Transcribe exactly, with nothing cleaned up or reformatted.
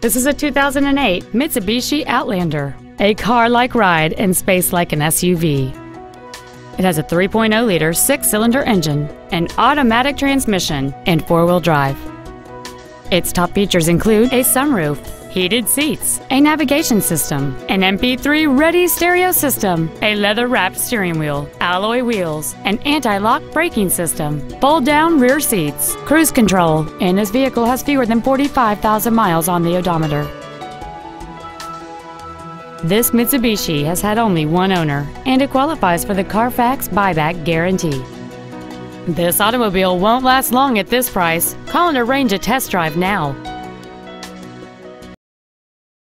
This is a two thousand eight Mitsubishi Outlander, a car-like ride and space like an S U V. It has a three point oh liter six-cylinder engine, an automatic transmission, and four-wheel drive. Its top features include a sunroof, heated seats, a navigation system, an M P three-ready stereo system, a leather-wrapped steering wheel, alloy wheels, an anti-lock braking system, fold-down rear seats, cruise control, and this vehicle has fewer than forty-five thousand miles on the odometer. This Mitsubishi has had only one owner, and it qualifies for the Carfax buyback guarantee. This automobile won't last long at this price. Call and arrange a test drive now.